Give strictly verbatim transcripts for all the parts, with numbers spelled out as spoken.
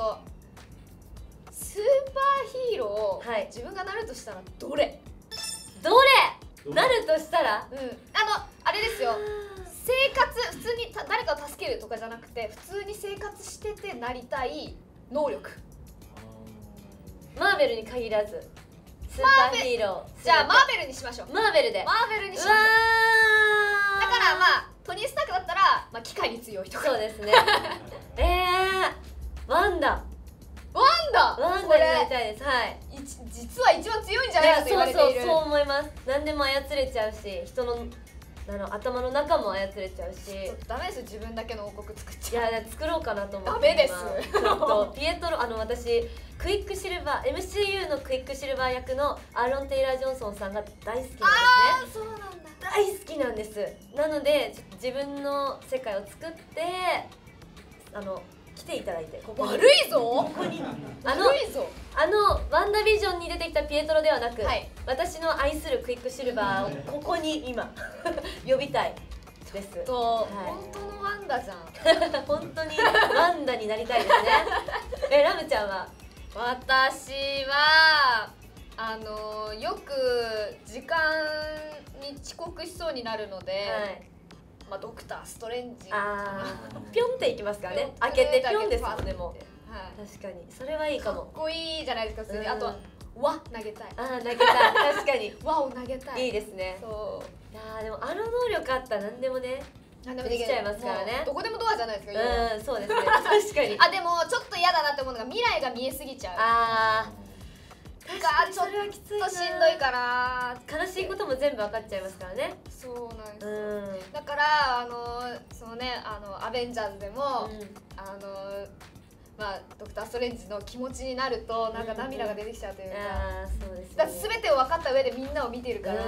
とスーパーヒーローを自分がなるとしたらどれ、はい、どれなるとしたら、うん、あのあれですよ、生活、普通に誰かを助けるとかじゃなくて普通に生活しててなりたい能力。マーベルに限らずスーパーヒーロー、じゃあマーベルにしましょう。マーベルでマーベルにしましょう。だからまあトニー・スタークだったら、まあ、機械に強いとか。そうですねえー、ワンダワンダワンダになりたいです。はい、実は一番強いんじゃないかと言われている。そうそうそう思います。何でも操れちゃうし、人のあの頭の中も操れちゃうし。ちょっとダメですよ、自分だけの王国作っちゃう。いや作ろうかなと思って。ダメですちょっとピエトロ、あの私クイックシルバー エムシーユー のクイックシルバー役のアーロン・テイラー・ジョンソンさんが大好きなんですね。あーそうなんだ、大好きなんです。なので自分の世界を作って、あの来ていただいて、ここ悪いぞここにあの悪いぞ。あのワンダービジョンに出てきたピエトロではなく、はい、私の愛するクイックシルバーをここに今呼びたいです。と、はい、本当のワンダじゃん本当にワンダになりたいですねえラムちゃんは？私はあのよく時間に遅刻しそうになるので、はい、まあドクターストレンジピョンっていきますからね。開けてピョンですもんね。もう確かにそれはいいかも。かっこいいじゃないですか。それであとは輪投げたい。ああ投げたい、確かに輪を投げたい、いいですね。そうああでもあの能力あったら何でもね、何でもできちゃいますからね。どこでもドアじゃないですか。うんそうですね確かに。あでもちょっと嫌だなって思うのが未来が見えすぎちゃう。ああちょっとしんどいから、悲しいことも全部分かっちゃいますからね。そうなんですよ、うん、だからあのそのねあのアベンジャーズでも、うん、あのまあドクター・ストレンジの気持ちになるとなんか涙が出てきちゃうというか、だから全てを分かった上でみんなを見てるから、うん、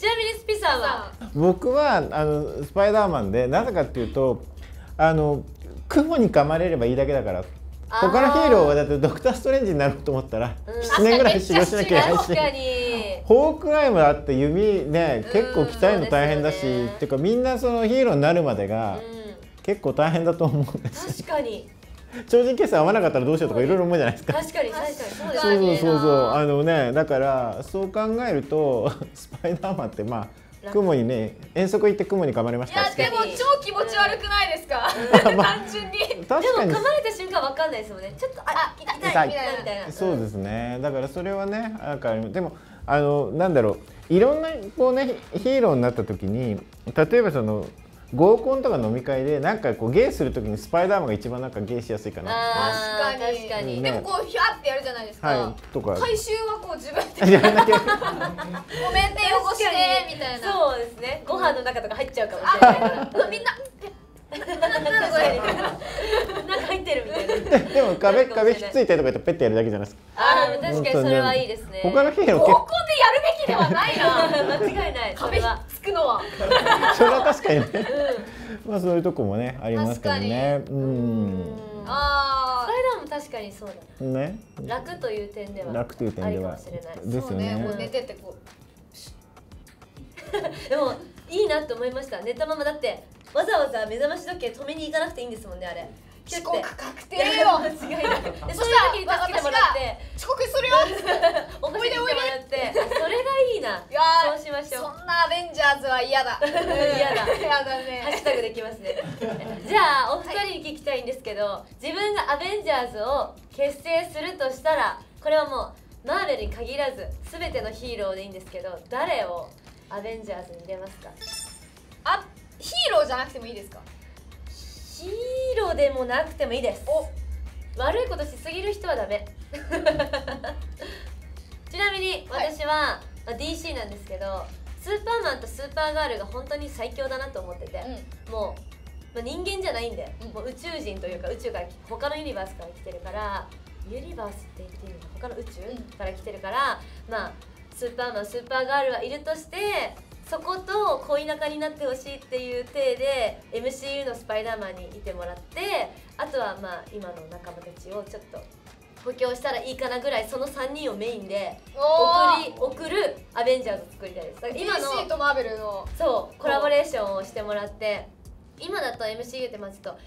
ちなみにスピさんは？僕はあのスパイダーマンで、なぜかっていうとあの雲に噛まれればいいだけだから。他のヒーローはだってドクター・ストレンジになろうと思ったらななねんぐらい修行しなきゃいけないし、ホークアイもだって弓ね結構鍛えるの大変だし、っていうかみんなそのヒーローになるまでが結構大変だと思うんです。確かに超人決戦合わなかったらどうしようとかいろいろ思うじゃないですか。確かに確かにそうそうそうそう、あのねだからそう考えるとスパイダーマンってまあ雲にね、遠足行って雲に噛まれました。いやでも超気持ち悪くないですか？単純に。でも噛まれた瞬間わかんないですもんね。ちょっとあ痛いみたいな。そうですね。だからそれはね、なんかでもあのなんだろう、いろんなこうねヒーローになった時に、例えばその合コンとか飲み会でなんかこうゲイする時にスパイダーマンが一番なんかゲイしやすいかな。確かに確かに。でもこうヒャってやるじゃないですか。とか回収はこう自分で。ごめんね汚してみたいな。そうですね。ご飯の中とか入っちゃうかもしれない。みんな。なんか入ってるみたいな。でも壁壁ひっついてとか言ってペッてやるだけじゃないですか。ああ確かにそれはいいですね。他のヒーロー合コンでやるべきではないな。間違いない。壁つくのは。それは確かにね。まあそういうとこもねありますけどね。うん。ああ。スパイダーマン確かにそうだね。楽という点では。楽という点では。ですよね。もう寝ててこう。でもいいなって思いました。寝たままだって。わざわざ目覚まし時計止めに行かなくていいんですもんね、あれ。遅刻確定よ。間違いない。そういう時に助けてもらって遅刻するよおいでおいでって。それがいいな。そうしましょう。そんなアベンジャーズは嫌だ。嫌だ。嫌だね。ハッシュタグできますね。じゃあお二人に聞きたいんですけど、自分がアベンジャーズを結成するとしたら、これはもうマーベルに限らずすべてのヒーローでいいんですけど、誰をアベンジャーズに入れますか？あ、ヒーローじゃなくてもいいですか？ヒーローでもなくてもいいです。お悪いことしすぎる人はダメちなみに私は、はい、ディーシー なんですけど、スーパーマンとスーパーガールが本当に最強だなと思ってて、うん、もう、まあ、人間じゃないんで、うん、もう宇宙人というか宇宙から他のユニバースから来てるから、ユニバースって言っていいのか、他の宇宙から来てるから、うん、まあスーパーマンスーパーガールはいるとして、そこと恋仲になってほしいっていう体で エムシーユー のスパイダーマンにいてもらって、あとはまあ今の仲間たちをちょっと補強したらいいかなぐらい、そのさんにんをメインで送り送るアベンジャーズを作りたいです。だから今の ディーシー とマーベルのそうコラボレーションをしてもらって、今だと エムシーユー ってまあちょっと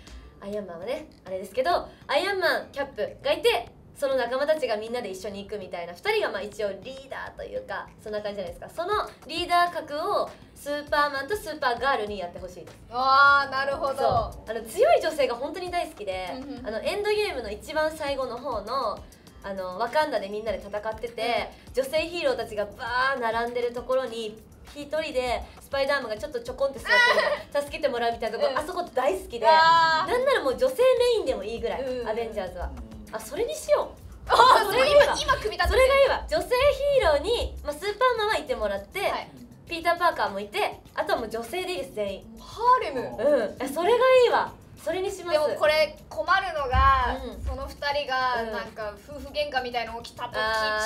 アイアンマンはねあれですけど、アイアンマンキャップがいてその仲間たちがみんなで一緒に行くみたいな、ふたりがまあ一応リーダーというかそんな感じじゃないですか。そのリーダー格をスーパーマンとスーパーガールにやってほしいです。ああなるほど。あの強い女性が本当に大好きであのエンドゲームの一番最後の方のあのワカンダでみんなで戦ってて、うん、女性ヒーローたちがバー並んでるところに一人でスパイダーマンがちょっとちょこんって座って助けてもらうみたいなところ、うん、あそこと大好きで、なんならもう女性メインでもいいぐらい、うん、アベンジャーズは。あ、それにしよう。それがいいわ。女性ヒーローに、まあ、スーパーマンはいてもらって、はい、ピーター・パーカーもいて、あとはもう女性でいいです全員。ハーレム。うん、それがいいわ。それにします。でもこれ困るのが、うん、そのふたりがなんか夫婦喧嘩みたいの起きた時、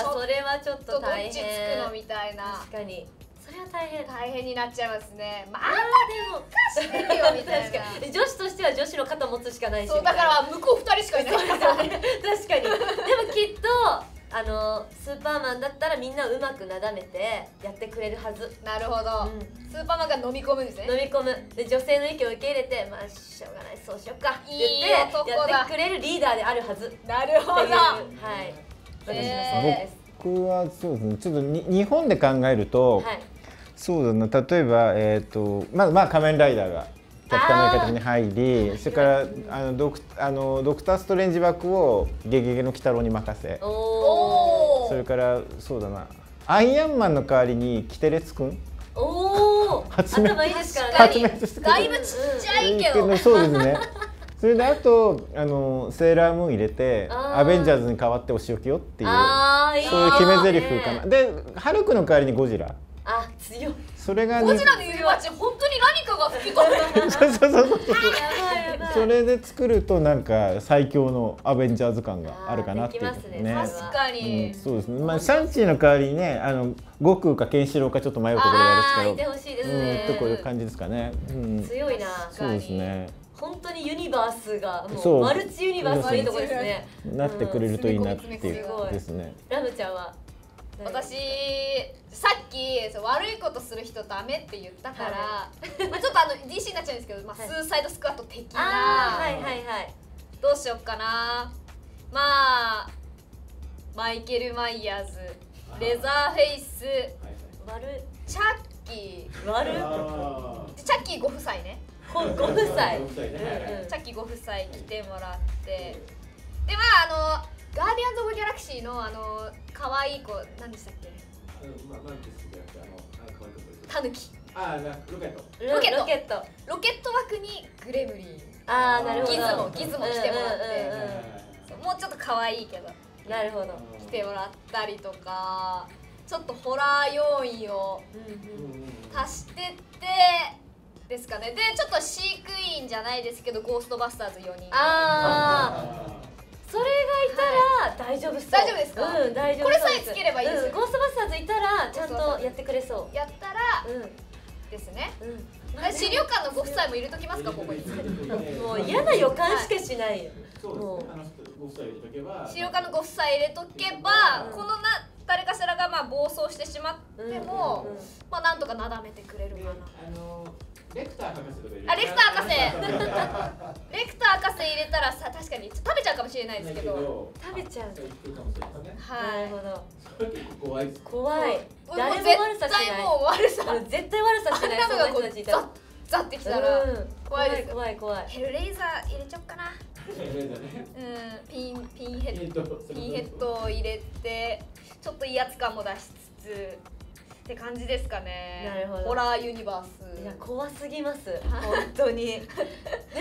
うん、それはちょっと大変。どっちつくのみたいな。確かに。それは大変大変になっちゃいますね。まああんまりしてるよみたいな女子としては女子の肩持つしかないし、そうだから向こうふたりしかいないからね確かに。でもきっとあのスーパーマンだったらみんなうまくなだめてやってくれるはず。なるほど、うん、スーパーマンが飲み込むんですね。飲み込むで女性の意見を受け入れて、まあしょうがないそうしよっかって言ってやってくれるリーダーであるはず。なるほど。はい、えー、僕はそうですね、ちょっとに日本で考えると、はい、そうだな、例えば、えーとまあまあ、仮面ライダーがキャプテンアメリカ的に入り、それからあのドクあのドクター・ストレンジ枠を「ゲゲゲの鬼太郎」に任せ、それからそうだな、アイアンマンの代わりにキテレツくん。頭いいですからね。だいぶちっちゃいけど。そうですねそれであとあのセーラームーン入れてアベンジャーズに代わってお仕置きよっていうそういう決め台詞かな。でハルクの代わりにゴジラ。あ、強い。それがゴジラの指輪ち本当に何かが吹き込む。そうそうそうそう。それで作るとなんか最強のアベンジャーズ感があるかなっていうね。確かに。そうですね。まあシャンチーの代わりにね、あの悟空かケンシロウかちょっと迷うところがあるんですけど。いてほしいですね。とこういう感じですかね。強いな。そうですね。本当にユニバースがもうマルチユニバースのいいとこですね。なってくれるといいなっていうですね。ラムちゃんは、私さっき悪いことする人ダメって言ったから、まあちょっとあの ディーシー になっちゃうんですけど、まあスーサイドスクワット的な、はいはいはい、どうしよっかな。まあマイケルマイヤーズ、レザーフェイス、悪チャッキー、悪チャッキーご夫妻ね。ご夫妻、チャッキーご夫妻来てもらって、でまああのガーディアンズ・オブ・ギャラクシーのあの可愛い子何でしたっけ？タヌキ。ああロケット。ロケット。ロケット。ロケット枠にグレムリン。ああなるほど。ギズモギズモ来てもらって、もうちょっと可愛いけど。なるほど。来てもらったりとか、ちょっとホラー要因を足してって。ですかね。でちょっと飼育員じゃないですけどゴーストバスターズよにん。ああ。それがいたら大丈夫そう。大丈夫ですか？うん、大丈夫。これさえつければいいです。ゴーストバスターズいたらちゃんとやってくれそう。やったらですね。資料館のご夫妻も入れときますか、ここに。もう嫌な予感しかしないよ。そうですね。資料館のご夫妻入れとけば、このな誰かしらがまあ暴走してしまっても、まあなんとかなだめてくれるかな。レクター博士とか入れたら、レクター博士レクター博士入れたらさ、確かに食べちゃうかもしれないですけど、食べちゃうはい。なるほど。それ結構怖いです。怖い。誰も悪さしない。もう悪さ絶対悪さしない。あんなのがこうザッザッてきたら怖いです。怖い怖い。ヘルレイザー入れちゃおっかな。うん、ピンピンヘッドピンヘッドを入れてちょっと威圧感も出しつつって感じですかね。なるほど。ホラーユニバース。いや怖すぎます本当にで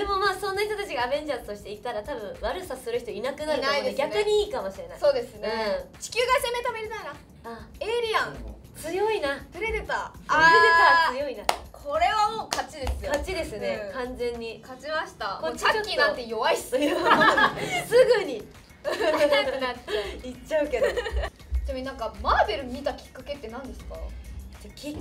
もまあそんな人たちがアベンジャーズとしていたら多分悪さする人いなくなるので逆にいいかもしれない。そうですね。地球外生命体みたいな。エイリアン強いな。プレデタープレデター強いな。これはもう勝ちですよ。勝ちですね。完全に勝ちました。もうチャッキーなんて弱いっすよ。すぐに痛くなっちゃういっちゃうけど。ちなみになんかマーベル見たきっかけって何ですか？きっかけ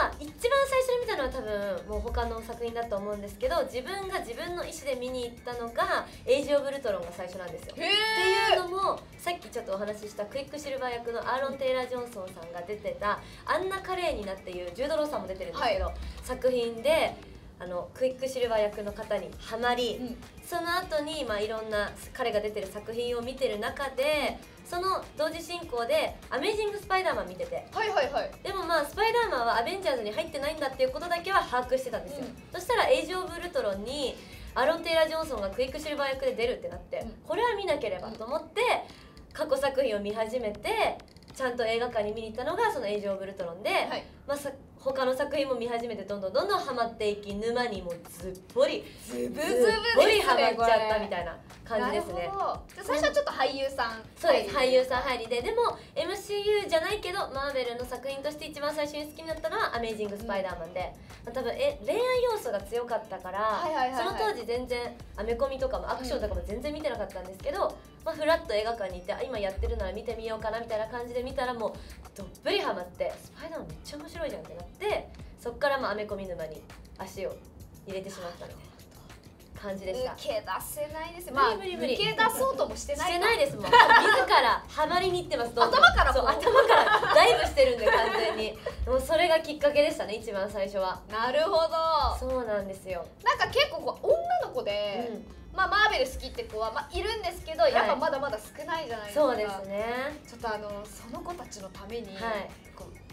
は一番最初に見たのは多分もう他の作品だと思うんですけど、自分が自分の意思で見に行ったのが「エイジ・オブ・ウルトロン」が最初なんですよ。っていうのもさっきちょっとお話ししたクイックシルバー役のアーロン・テイラー・ジョンソンさんが出てた「アンナ・カレーニナ」っていうジュード・ローさんも出てるんですけど、はい、作品で。あのクイックシルバー役の方にはまり、うん、その後にまあいろんな彼が出てる作品を見てる中で、その同時進行で「アメイジング・スパイダーマン」見てて、はいはいはい、でもまあスパイダーマンはアベンジャーズに入ってないんだっていうことだけは把握してたんですよ、うん、そしたら「エイジ・オブ・ウルトロン」にアロン・テイラー・ジョンソンがクイックシルバー役で出るってなって、うん、これは見なければと思って過去作品を見始めて、ちゃんと映画館に見に行ったのがその「エイジ・オブ・ウルトロン」で、はい、まあさ他の作品も見始めてどんどんどんどんハマっていき、沼にもずっぽりずぶずぶハマっちゃったみたいな感じですね。最初はちょっと俳優さん、そうです、俳優さん入りで、でも エムシーユー じゃないけどマーベルの作品として一番最初に好きになったのは「アメイジング・スパイダーマン」で、うん、多分え恋愛要素が強かったから、その当時全然アメコミとかもアクションとかも全然見てなかったんですけど、うん、まあフラッと映画館に行って、あ今やってるなら見てみようかなみたいな感じで見たら、もうどっぷりハマって「スパイダーマンめっちゃ面白いじゃん」ってなって。でそこからまあアメコミ沼に足を入れてしまったみたいな感じでした。抜け出せないですよ、まあ、無理無理無理、抜け出そうともしてないしてないですもん自らハマりにいってます、どんどん頭からそう頭からダイブしてるんで完全にもうそれがきっかけでしたね、一番最初は。なるほど、そうなんですよ。なんか結構こう女の子で、うん、まあ、マーベル好きって子は、まあ、いるんですけど、はい、やっぱまだまだ少ないじゃないですか。そうですね、ちょっとあのその子たちのために、はい、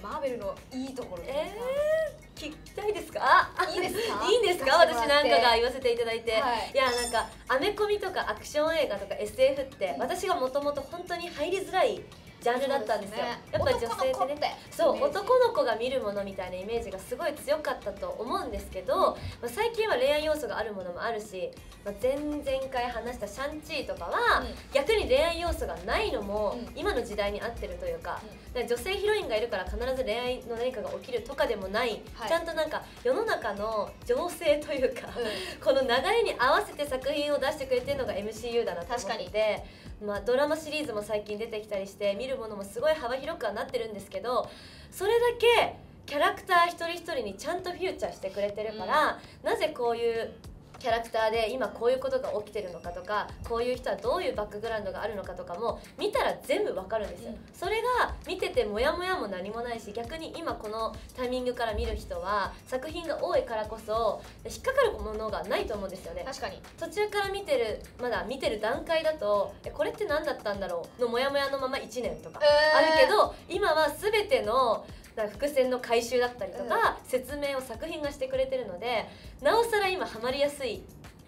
マーベルのいいところですか。えー、聞きたいですか。いいですか。いいんですか。私なんかが言わせていただいて、はい、いやなんかアメコミとかアクション映画とか エスエフ って私がもともと本当に入りづらいジャンルだったんですよ。やっぱ女性ってね、そう男の子が見るものみたいなイメージがすごい強かったと思うんですけど、まあ、最近は恋愛要素があるものもあるし、まあ、前々回話した「シャンチー」とかは逆に恋愛要素がないのも今の時代に合ってるというか、女性ヒロインがいるから必ず恋愛の何かが起きるとかでもない、はい、ちゃんとなんか世の中の情勢というか、うん、この流れに合わせて作品を出してくれてるのが エムシーユー だなと思って。まあ、ドラマシリーズも最近出てきたりして見るものもすごい幅広くはなってるんですけど、それだけキャラクター一人一人にちゃんとフューチャーしてくれてるから、うん、なぜこういうキャラクターで今こういうことが起きてるのかとか、こういう人はどういうバックグラウンドがあるのかとかも見たら全部わかるんですよ、うん、それが見ててモヤモヤも何もないし、逆に今このタイミングから見る人は作品が多いからこそ引っかかるものがないと思うんですよね。確かに途中から見てる、まだ見てる段階だとこれって何だったんだろうのモヤモヤのままいちねんとかあるけど、えー、今は全てのだから伏線の回収だったりとか、うん、説明を作品がしてくれてるので、なおさら今ハマりやすい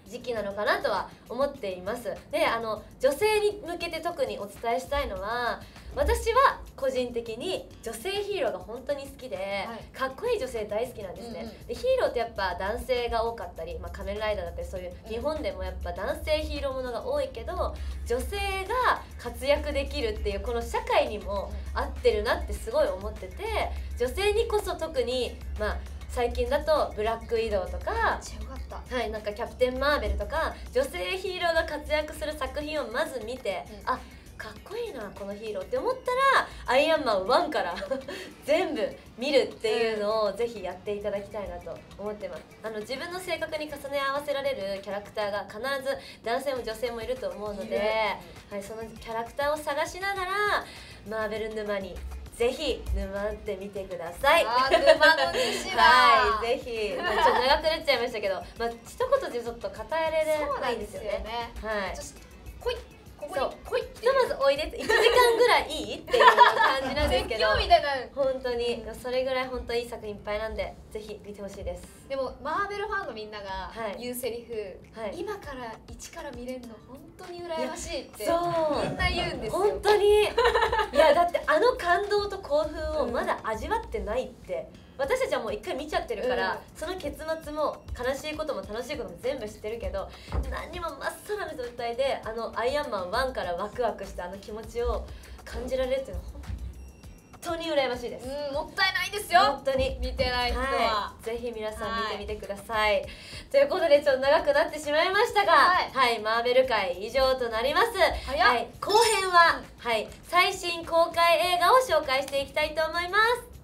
時期なのかなとは思っています。で、あの女性に向けて特にお伝えしたいのは、私は個人的に女性ヒーローが本当に好きで、はい、かっこいい女性大好きなんですね。うんうん、でヒーローってやっぱ男性が多かったり、まあ、仮面ライダーだったりそういう日本でもやっぱ男性ヒーローものが多いけど、女性が活躍できるっていうこの社会にも合ってるなってすごい思ってて、女性にこそ特にまあ最近だとブラックウィドウとか。はい、なんかキャプテン・マーベルとか女性ヒーローが活躍する作品をまず見て、うん、あかっこいいなこのヒーローって思ったらアイアンマンワンから全部見るっていうのをぜひやっていただきたいなと思ってます。あの自分の性格に重ね合わせられるキャラクターが必ず男性も女性もいると思うので、はい、そのキャラクターを探しながらマーベル沼にぜひ沼ってみてください。あ沼の西ははい、ぜひ、まあ、ちょっと長くなっちゃいましたけど、まあ一言でちょっと語れれないんですよね。はい。こいここにこいってひとまずおいでっていちじかんぐらいいいっていう感じなんですけど。絶叫みたいな。本当にそれぐらい本当いい作品いっぱいなんでぜひ見てほしいです。でもマーベルファンのみんなが言うセリフ、はいはい、今から一から見れるの本当に羨ましいってみんな言うんですよ。本当に。いやだってあの感動と興奮をまだ味わってないって、うん、私たちはもう一回見ちゃってるから、うん、その結末も悲しいことも楽しいことも全部知ってるけど、何にもまっさらの状態であのアイアンマンワンからワクワクしたあの気持ちを感じられるっていうのは本当に羨ましいです。うん、もったいないですよ。本当に見てない人は、はい、ぜひ皆さん見てみてください。はい、ということでちょっと長くなってしまいましたが、はい、はい、マーベル界以上となります。はい、後編は、はい、最新公開映画を紹介していきたいと思います。